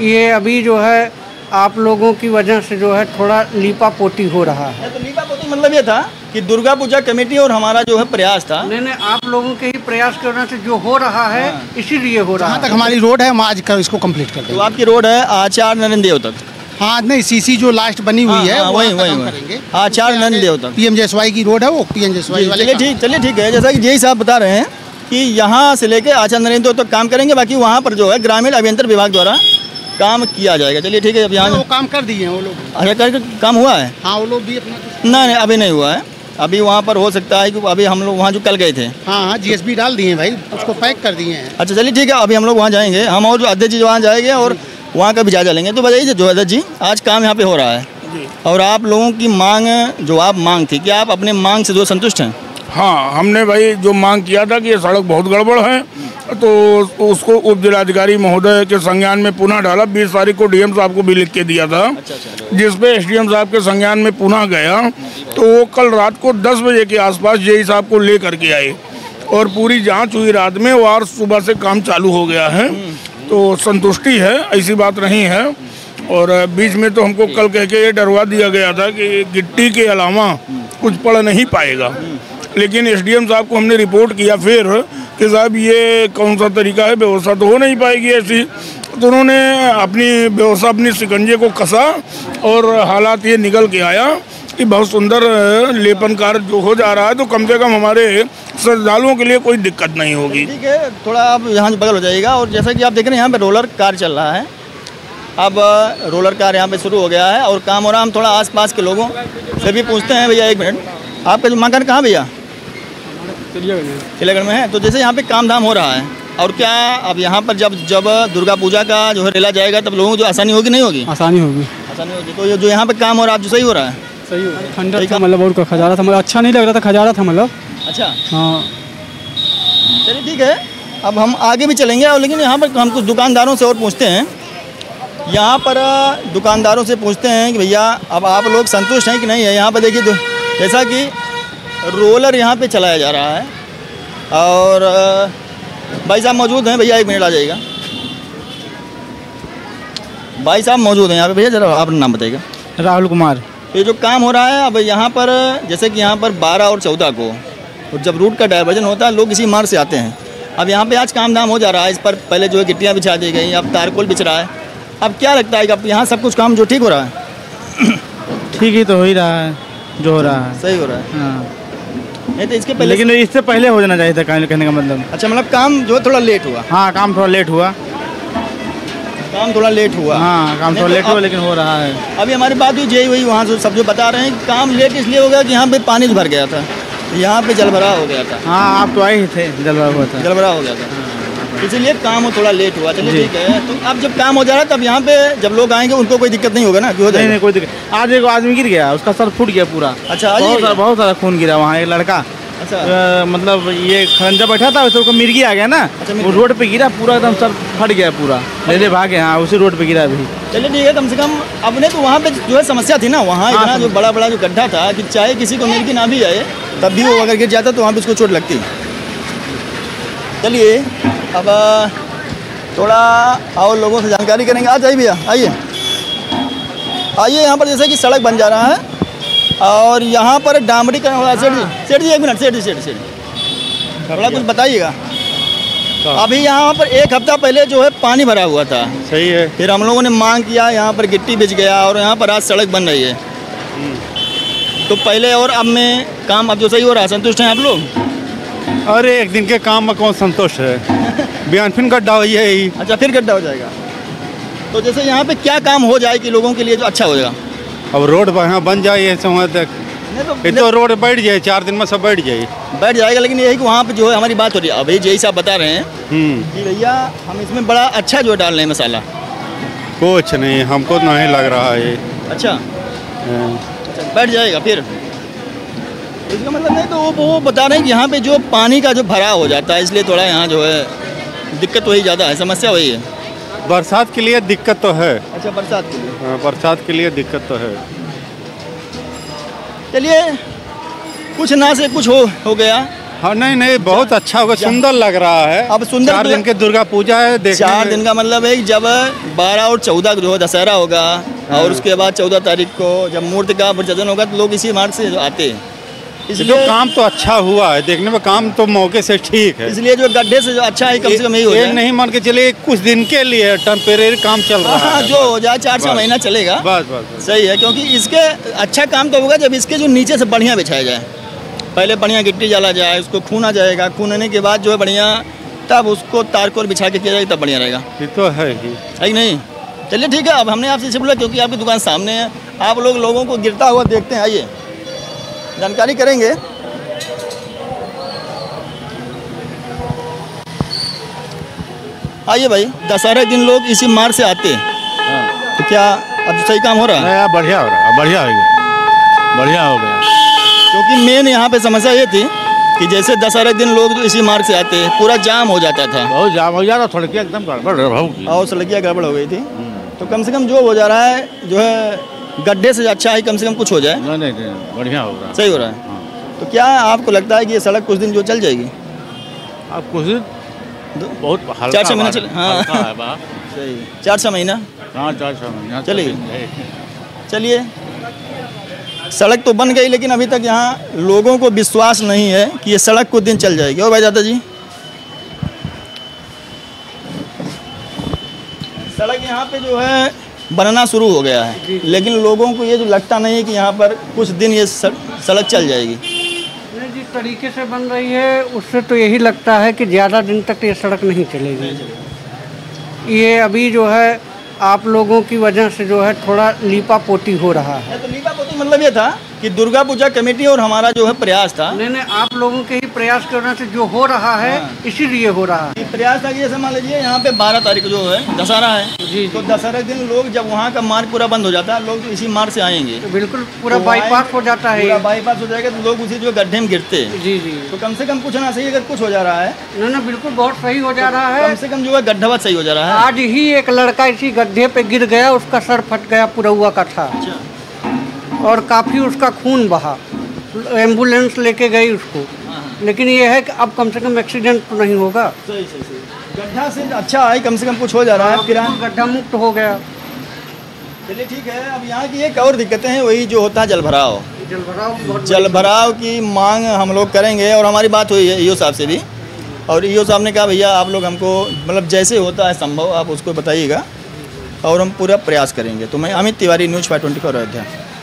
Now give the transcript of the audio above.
ये अभी जो है आप लोगों की वजह से जो है थोड़ा लीपापोती हो रहा है। तो लीपापोती मतलब ये था कि दुर्गा पूजा कमेटी और हमारा जो है प्रयास था। नहीं, आप लोगों के ही प्रयास की वजह से जो हो रहा है इसीलिए हो रहा है। तक हमारी रोड है, हम आज कर इसको कंप्लीट करते हैं। तो आपकी रोड है आचार्य नरेंद्र देव तक? हाँ नहीं, सीसी जो लास्ट बनी हुई है वही आचार्य नरेंद्र देव तक। PMJSY की रोड है वो, PMJSY वाले। चलिए ठीक है, जैसा कि यही साहब बता रहे हैं कि यहाँ से लेकर आचार्य नरेंद्र देव तक काम करेंगे, बाकी वहाँ पर जो है ग्रामीण अभियंत्रण विभाग द्वारा काम किया जाएगा। चलिए ठीक है। अब यहाँ वो काम कर दिए हैं वो लोग? अच्छा काम हुआ है? हाँ वो लोग भी अपना नहीं, अभी नहीं हुआ है। अभी वहाँ पर हो सकता है कि अभी हम लोग वहाँ जो कल गए थे, हाँ हाँ GSB डाल दिए हैं भाई, उसको पैक कर दिए हैं। अच्छा चलिए ठीक है, अभी हम लोग वहाँ जाएंगे, हम और जो अध्यक्ष जी वहाँ जाएंगे और वहाँ का भी जायजा लेंगे। तो बताइए जो अध्यक्ष जी, आज काम यहाँ पे हो रहा है और आप लोगों की मांग जो आप मांग थी, क्या आप अपने मांग से जो संतुष्ट हैं? हाँ, हमने भाई जो मांग किया था कि ये सड़क बहुत गड़बड़ है, तो उसको उप जिलाधिकारी महोदय के संज्ञान में पुनः डाला। 20 तारीख को डीएम साहब को भी लिख के दिया था, जिसपे SDM साहब के संज्ञान में पुनः गया। तो वो कल रात को 10 बजे के आसपास JE साहब को ले करके आए और पूरी जांच हुई रात में और सुबह से काम चालू हो गया है। तो संतुष्टि है, ऐसी बात नहीं है। और बीच में तो हमको कल कह के ये डरवा दिया गया था कि गिट्टी के अलावा कुछ पड़ नहीं पाएगा, लेकिन SDM साहब को हमने रिपोर्ट किया फिर कि साहब ये कौन सा तरीका है, व्यवस्था तो हो नहीं पाएगी ऐसी। तो उन्होंने अपनी व्यवस्था, अपने शिकंजे को कसा और हालात ये निकल के आया कि बहुत सुंदर लेपन कार्य जो हो जा रहा है, तो कम से कम हमारे श्रद्धालुओं के लिए कोई दिक्कत नहीं होगी। ठीक है, थोड़ा आप यहाँ बगल हो जाएगा। और जैसा कि आप देख रहे हैं यहाँ पर रोलर कार चल रहा है, अब रोलर कार यहाँ पर शुरू हो गया है और काम हो रहा है। हम थोड़ा आस के लोगों से भी पूछते हैं। भैया एक मिनट, आपका मकान कहाँ भैया? चिड़ियागढ़ में है। तो जैसे यहाँ पे काम धाम हो रहा है, और क्या अब यहाँ पर जब जब दुर्गा पूजा का जो है रेला जाएगा तब लोगों को जो आसानी होगी, नहीं होगी? आसानी होगी, आसानी होगी। तो जो यहाँ पे काम हो रहा है जो सही हो रहा है, सही हो रहा है। ठंडा था मतलब, और खजारा था मतलब, अच्छा नहीं लग रहा था, खजारा था मतलब। अच्छा हाँ, चलिए ठीक है, अब हम आगे भी चलेंगे। और लेकिन यहाँ पर हम कुछ दुकानदारों से और पूछते हैं, यहाँ पर दुकानदारों से पूछते हैं कि भैया अब आप लोग संतुष्ट हैं कि नहीं है। यहाँ पर देखिए जैसा कि रोलर यहाँ पे चलाया जा रहा है और भाई साहब मौजूद हैं। भैया एक मिनट आ जाइएगा, भाई साहब मौजूद हैं यहाँ पे। भैया जरा आप नाम बताइएगा। राहुल कुमार। ये जो काम हो रहा है अब यहाँ पर, जैसे कि यहाँ पर 12 और 14 को और जब रूट का डायवर्जन होता है, लोग इसी मार्ग से आते हैं। अब यहाँ पे आज काम धाम हो जा रहा है, इस पर पहले जो है गिट्टियाँ बिछा दी गई, अब तारकोल बिछ रहा है। अब क्या लगता है कि अब यहाँ सब कुछ काम जो ठीक हो रहा है? ठीक ही तो हो ही रहा है, जो हो रहा है सही हो रहा है। हाँ नहीं तो इसके पहले, लेकिन इससे पहले हो जाना चाहिए था कहने का मतलब। अच्छा मतलब काम जो थोड़ा लेट हुआ? हाँ काम थोड़ा लेट हुआ, काम थोड़ा लेट हुआ। हाँ काम थोड़ा लेट हुआ लेकिन हो रहा है। अभी हमारी बात हुई JE वही वहाँ से सब जो बता रहे हैं काम लेट इसलिए हो गया कि यहाँ पे पानी भर गया था, यहाँ पे जलभराव हो गया था। हाँ आप तो आए ही थे, जलभराव हुआ था, जलभराव हो गया था, इसीलिए काम थोड़ा लेट हुआ। चलिए ठीक है, तो अब जब काम हो जा रहा है तब यहाँ पे जब लोग आएंगे उनको कोई दिक्कत नहीं होगा ना? हो जाएगा, कोई दिक्कत। आज एक आदमी गिर गया, उसका सर फूट गया पूरा। अच्छा बहुत सारा खून गिरा वहाँ, एक लड़का। अच्छा मतलब ये खंजा बैठा था, उसको मिर्गी आ गया ना। अच्छा, वो रोड पे गिरा पूरा, एकदम सर फट गया पूरा, ले भागे। हाँ उसी रोड पे गिरा अभी। चलिए ठीक है, कम से कम अपने तो वहाँ पे जो है समस्या थी ना, वहाँ इतना जो बड़ा बड़ा जो गड्ढा था कि चाहे किसी को मिर्गी ना भी आए तब भी वो अगर गिर जाता तो वहाँ पर उसको चोट लगती। चलिए अब थोड़ा और लोगों से जानकारी करेंगे। आज आइए भैया, आइए आइए। यहाँ पर जैसे कि सड़क बन जा रहा है और यहाँ पर डामरीकरण हो रहा है। सेठ जी एक मिनट, सेठ जी थोड़ा कुछ बताइएगा। अभी यहाँ पर एक हफ्ता पहले जो है पानी भरा हुआ था, सही है, फिर हम लोगों ने मांग किया, यहाँ पर गिट्टी बिछ गया और यहाँ पर आज सड़क बन रही है। तो पहले और अब में काम अब जो सही हो रहा है, संतुष्ट हैं आप लोग? अरे एक दिन के काम में कौन संतुष्ट है, बयान फिर गड्ढा हो ही। अच्छा फिर गड्ढा हो जाएगा। तो जैसे यहाँ पर क्या काम हो जाए कि लोगों के लिए जो अच्छा हो जाएगा? अब रोड यहाँ बन जाए ये समय तक, ये तो रोड बैठ जाए, 4 दिन में सब बैठ जाएगा। लेकिन यही कि वहाँ पे जो है हमारी बात हो रही है, अभी JE साहब बता रहे हैं कि भैया हम इसमें बड़ा अच्छा जो डाल रहे हैं मसाला। कुछ नहीं, हमको नहीं लग रहा है। अच्छा बैठ जाएगा फिर, इसका मतलब नहीं। तो वो बता रहे हैं कि यहाँ पे जो पानी का जो भराव हो जाता है इसलिए थोड़ा यहाँ जो है दिक्कत वही ज़्यादा है, समस्या वही है। बरसात के लिए दिक्कत तो है। अच्छा बरसात के लिए। हाँ बरसात के लिए दिक्कत तो है। चलिए कुछ ना से कुछ हो गया। हाँ नहीं नहीं बहुत अच्छा होगा, सुंदर लग रहा है। अब सुंदर 4 दिन के दुर्गा पूजा है, देखने 4 दिन का मतलब है जब 12 और 14 को दशहरा होगा और उसके बाद 14 तारीख को जब मूर्ति का विसर्जन होगा तो लोग इसी मार्ग से आते हैं। इसलिए काम तो अच्छा हुआ है, देखने में काम तो मौके से ठीक है, इसलिए जो गड्ढे से जो अच्छा है कम से कम ये नहीं मान के चलिए कुछ दिन के लिए टेम्परेरी काम चल रहा है, जो हो जाए 4-6 महीना चलेगा। बस सही है, क्योंकि इसके अच्छा काम तो होगा जब इसके जो नीचे से बढ़िया बिछाया जाए, पहले बढ़िया गिट्टी डाला जाए, उसको खूना जाएगा, खूनने के बाद जो है बढ़िया तब उसको तारकोल बिछा के किया जाएगा, तब बढ़िया रहेगा। ये तो है ही नहीं। चलिए ठीक है, अब हमने आपसे इसे बोला क्योंकि आपकी दुकान सामने है, आप लोगों को गिरता हुआ देखते हैं, आइए जानकारी करेंगे। आइए भाई, दशहरा दिन लोग इसी मार्ग से आते हैं, तो क्या अब सही काम हो रहा है? बढ़िया हो रहा है, बढ़िया हो गया। क्योंकि मेन यहाँ पे समस्या ये थी कि जैसे दशहरा दिन लोग जो इसी मार्ग से आते हैं पूरा जाम हो जाता था, बहुत जाम हो जाता, सड़कियाँ एकदम गड़बड़ और सड़कियाँ गड़बड़ हो गई थी। तो कम से कम जो हो जा रहा है जो है गड्ढे से अच्छा है, कम से कम कुछ हो जाए। नहीं बढ़िया हो रहा है, सही हो रहा है। हाँ। तो क्या आपको लगता है कि ये सड़क कुछ दिन जो चल जाएगी? आप कुछ दिन बहुत 4-6 महीना चले। हाँ सही, 4-6 महीना, हाँ 4-6 महीना चलिए। चलिए, सड़क तो बन गई लेकिन अभी तक यहाँ लोगों को विश्वास नहीं है कि ये सड़क कुछ दिन चल जाएगी। और भाई दादा जी, सड़क यहाँ पे जो है बनना शुरू हो गया है लेकिन लोगों को ये जो लगता नहीं है कि यहाँ पर कुछ दिन ये सड़क चल जाएगी। जिस तरीके से बन रही है उससे तो यही लगता है कि ज़्यादा दिन तक ये सड़क नहीं चलेगी। ये अभी जो है आप लोगों की वजह से जो है थोड़ा लीपा पोती हो रहा है। तो लीपा पोती मतलब ये था कि दुर्गा पूजा कमेटी और हमारा जो है प्रयास था। नहीं, आप लोगों के ही प्रयास की वजह से जो हो रहा है। हाँ। इसीलिए हो रहा है प्रयास था। जैसे मान लीजिए यहाँ पे 12 तारीख जो है दशहरा है जी, तो दशहरा दिन लोग जब वहाँ का मार्ग पूरा बंद हो जाता है, लोग तो इसी मार्ग से आएंगे, तो बिल्कुल पूरा तो बाईपास हो जाता है, बाईपास हो जाएगा तो लोग उसी जो गड्ढे में गिरते हैं। जी जी, तो कम से कम कुछ ना सही, अगर कुछ हो जा रहा है ना ना बिल्कुल बहुत सही हो जा रहा है, कम से कम जो है गड्ढा सही हो जा रहा है। आज ही एक लड़का इसी गड्ढे पे गिर गया, उसका सर फट गया, पूरा हुआ का था और काफ़ी उसका खून बहा, एम्बुलेंस लेके गई उसको, लेकिन ये है कि अब कम से कम एक्सीडेंट तो नहीं होगा। सही सही सही, गड्ढा से अच्छा है, कम से कम कुछ हो जा रहा है, किरान गड्ढा मुक्त हो गया। चलिए ठीक है, अब यहाँ की एक और दिक्कतें हैं, वही जो होता है जलभराव। जलभराव की मांग हम लोग करेंगे और हमारी बात हुई है ईओ साहब से भी, और ईओ साहब ने कहा भैया आप लोग हमको मतलब जैसे होता है संभव आप उसको बताइएगा और हम पूरा प्रयास करेंगे। तो मैं अमित तिवारी, न्यूज़ 524 अयोध्या।